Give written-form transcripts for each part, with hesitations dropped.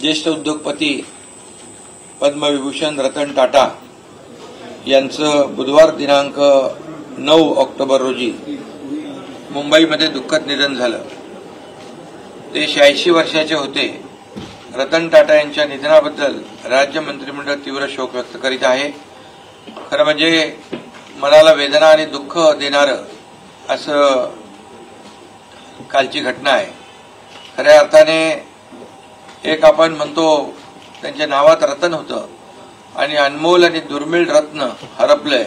ज्येष्ठ उद्योगपती पद्मविभूषण रतन टाटा यांचं बुधवार दिनांक 9 ऑक्टोबर रोजी मुंबईमध्ये दुःखद निधन झालं। ते 86 वर्षाचे होते। रतन टाटा यांच्या निधनाबद्दल राज्य मंत्रिमंडळ तीव्र शोक व्यक्त करीत आहे। खरं म्हणजे मनाला वेदना आणि दुःख देणारं असं कालची घटना आहे। खऱ्या अर्थाने एक आपण म्हणतो त्यांच्या नावात रतन होतं आणि अनमोल आणि दुर्मिळ रत्न हरपलंय।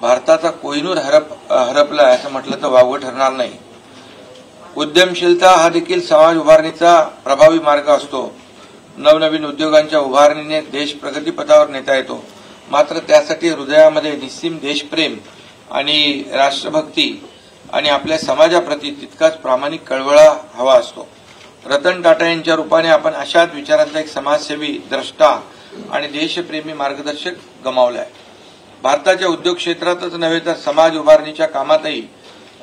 भारताचा कोहिनूर हरपला असं म्हटलं तर वावगं ठरणार नाही। उद्यमशीलता हा देखील समाज उभारणीचा प्रभावी मार्ग असतो। नवनवीन उद्योगांच्या उभारणीने देश प्रगतीपथावर नेता येतो। मात्र त्यासाठी हृदयामध्ये निस्सीम देशप्रेम आणि राष्ट्रभक्ती आणि आपल्या समाजाप्रती तितकाच प्रामाणिक कळवळा हवा असतो। रतन टाटा यांच्या रूपाने आपण अशाच विचारांचा एक समाजसेवी, द्रष्टा आणि देशप्रेमी मार्गदर्शक गमावलाय। भारताच्या उद्योग क्षेत्रातच नव्हे तर समाज उभारणीच्या कामातही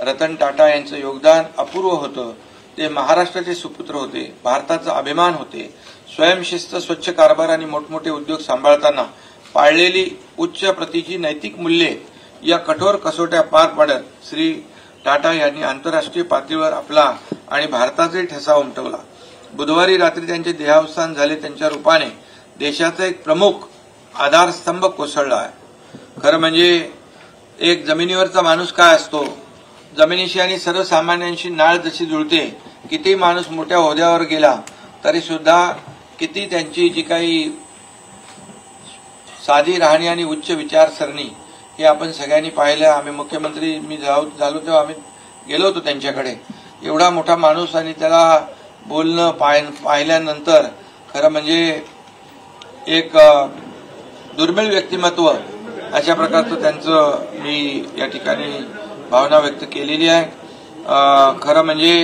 रतन टाटा यांचं योगदान अपूर्व होतं। ते महाराष्ट्राचे सुपुत्र होते, भारताचा अभिमान होते। स्वयंशिस्त, स्वच्छ कारभार आणि मोठमोठे उद्योग सांभाळताना पाळलेली उच्च प्रतीची नैतिक मूल्ये या कठोर कसोट्या पार पाडत श्री टाटा यांनी आंतरराष्ट्रीय पातळीवर आपला आणि भारताचाही ठसा उमटवला। बुधवारी रात्री त्यांचे देहावसान झाले। त्यांच्या रूपाने देशाचा एक प्रमुख आधारस्तंभ कोसळला आहे। खरं म्हणजे एक जमिनीवरचा माणूस काय असतो, जमिनीशी आणि सर्वसामान्यांशी नाळ जशी जुळते, किती माणूस मोठ्या ओहद्यावर गेला तरी सुद्धा किती त्यांची जी काही साधी राहणी आणि उच्च विचारसरणी हे आपण सगळ्यांनी पाहिलं। आम्ही मुख्यमंत्री मी झालो तेव्हा आम्ही गेलो होतो त्यांच्याकडे। एवढा मोठा माणूस आणि त्याला बोलणं पाहिल्यानंतर खरं म्हणजे एक दुर्मिळ व्यक्तिमत्व अशा प्रकारचं त्यांचं मी या ठिकाणी भावना व्यक्त केलेली आहे। खरं म्हणजे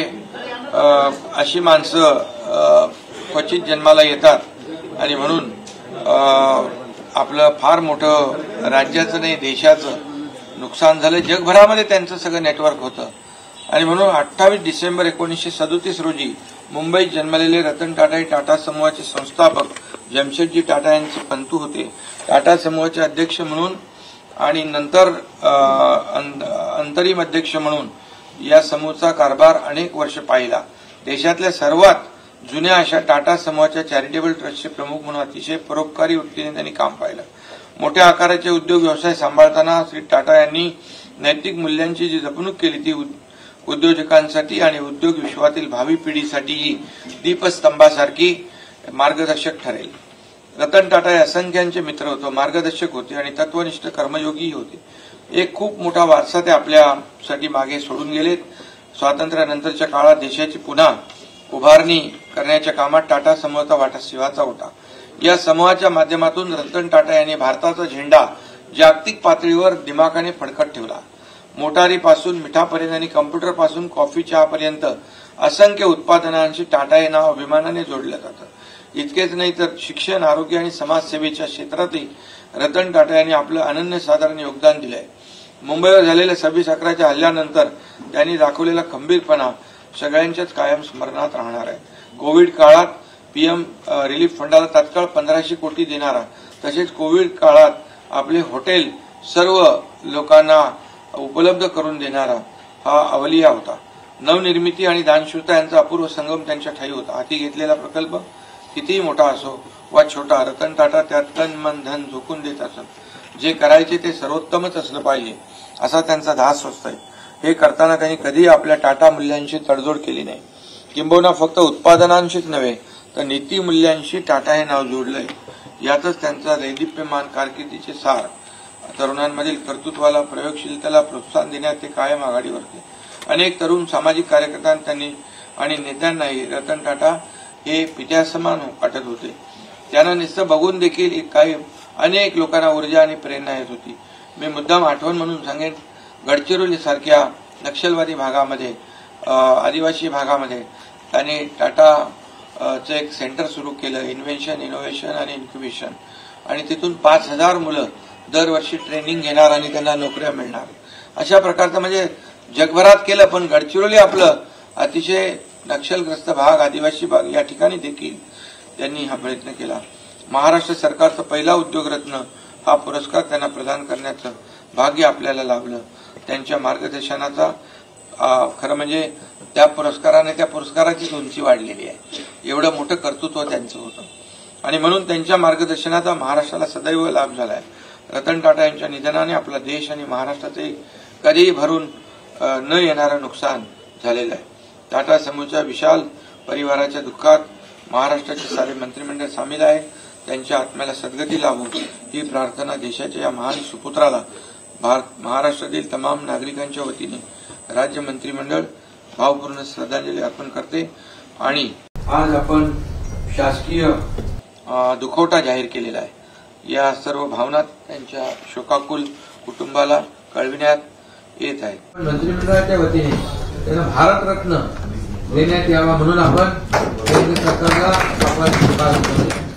अशी माणसं क्वचित जन्माला येतात आणि म्हणून आपलं फार मोठं राज्याचं नाही देशाचं नुकसान झालं। जगभरामध्ये त्यांचं सगळं नेटवर्क होतं आणि म्हणून 28 डिसेंबर 1937 रोजी मुंबईत जन्मलेले रतन टाटा हे टाटा समूहाचे संस्थापक जमशेदजी टाटा यांचे पंतू होते। टाटा समूहाचे अध्यक्ष म्हणून आणि नंतर अंतरिम अध्यक्ष म्हणून या समूहाचा कारभार अनेक वर्ष पाहिला। देशातल्या सर्वात जुन्या अशा टाटा समूहाच्या चॅरिटेबल ट्रस्टचे प्रमुख म्हणून अतिशय परोपकारी वृत्तीने त्यांनी काम पाहिलं। मोठ्या आकाराचे उद्योग व्यवसाय सांभाळताना श्री टाटा यांनी नैतिक मूल्यांची जी जपणूक केली ती उद्योजकांसाठी आणि उद्योग विश्वातील भावी पिढीसाठीही दीपस्तंभासारखी मार्गदर्शक ठरेल। रतन टाटा हे असंख्यांचे मित्र होते, मार्गदर्शक होते आणि तत्वनिष्ठ कर्मयोगीही होते। एक खूप मोठा वारसा ते आपल्यासाठी मागे सोडून गेलेत। स्वातंत्र्यानंतरच्या काळात देशाची पुन्हा उभारणी करण्याच्या कामात टाटा समूहाचा वाटा शिवाचा होता। या समूहाच्या माध्यमातून रतन टाटा यांनी भारताचा झेंडा जागतिक पातळीवर दिमाखाने फडकत ठेवला। मोटारीपासून मिठापर्यंत आणि कॉम्प्युटरपासून कॉफी चहापर्यंत असंख्य उत्पादनांशी टाटा हे नाव अभिमानाने जोडलं जातं। इतकेच नाही तर शिक्षण, आरोग्य आणि समाजसेवेच्या क्षेत्रातही रतन टाटा यांनी आपलं अनन्यसाधारण योगदान दिलं आहे। मुंबईवर झालेल्या 26/11 हल्ल्यानंतर त्यांनी दाखवलेला खंबीरपणा सगळ्यांच्याच कायम स्मरणात राहणार आहे। कोविड काळात पीएम रिलीफ फंडाला तात्काळ 1500 कोटी देणारा, तसेच कोविड काळात आपले हॉटेल सर्व लोकांना उपलब्ध करून देणारा हा अवलिया होता। नवनिर्मिती आणि दानशूरता यांचा अपूर्व संगम त्यांच्या ठायी होता। हाती घेतलेला प्रकल्प कितीही मोठा असो वा छोटा, रतन टाटा त्यात तन मन धन झोकून देत असत। जे करायचे ते सर्वोत्तमच असलं पाहिजे असा त्यांचा धास होता। हे करताना त्यांनी कधीही आपल्या टाटा मूल्यांशी तडजोड केली नाही। किंबहुना फक्त उत्पादनांशीच नव्हे तर नीती मूल्यांशी टाटा हे नाव जोडलंय। यातच त्यांचा दैदिप्यमान कारकिर्दीचे सार, तरुणांमधील कर्तृत्वाला, प्रयोगशीलतेला प्रोत्साहन देण्यात ते कायम आघाडीवर होते। अनेक तरुण सामाजिक कार्यकर्त्यांनी आणि नेत्यांनाही रतन टाटा हे पित्यासमान वाटत होते। त्यांना नुसतं बघून देखील काही अनेक लोकांना ऊर्जा आणि प्रेरणा येत होती। मी मुद्दाम आठवण म्हणून सांगेन, गडचिरोली सारख्या नक्षलवादी भागामध्ये, आदिवासी भागामध्ये त्यांनी टाटाचं एक सेंटर सुरू केलं, इन्व्हेन्शन, इनोव्हेशन आणि इन्क्युबेशन, आणि तिथून 5000 मुलं दरवर्षी ट्रेनिंग घेणार आणि त्यांना नोकऱ्या मिळणार। अशा प्रकारचं म्हणजे जगभरात केलं, पण गडचिरोली आपलं अतिशय नक्षलग्रस्त भाग, आदिवासी भाग या ठिकाणी देखील त्यांनी हा प्रयत्न केला। महाराष्ट्र सरकारचा पहिला उद्योगरत्न हा पुरस्कार त्यांना प्रदान करण्याचं भाग्य आपल्याला लाभलं। त्यांच्या मार्गदर्शनाचा खरं म्हणजे त्या पुरस्काराची उंची वाढलेली आहे। एवढं मोठं कर्तृत्व त्यांचं होतं आणि म्हणून त्यांच्या मार्गदर्शनाचा महाराष्ट्राला सदैव लाभ झाला आहे। रतन टाटा यांच्या निधनाने आपला देश आणि महाराष्ट्राचे कधीही भरून न येणारे नुकसान झालेलं आहे। टाटा समूहच्या विशाल परिवाराच्या दुःखात महाराष्ट्राचे सारे मंत्रिमंडळ सामील आहे। त्यांच्या आत्म्याला सद्गती लाभो ही प्रार्थना देशाच्या या महान सुपुत्राला महाराष्ट्रातील तमाम नागरिकांच्या वतीने राज्य मंत्रिमंडळ भावपूर्ण श्रद्धांजली अर्पण करते। आणि आज आपण शासकीय दुखवटा जाहीर केलेला आहे। या सर्व भावना त्यांच्या शोकाकुल कुटुंबाला कळविण्यात येत आहेत। मंत्रिमंडळाच्या वतीने त्यांना भारतरत्न देण्यात यावा म्हणून आपण केंद्र सरकारला आपण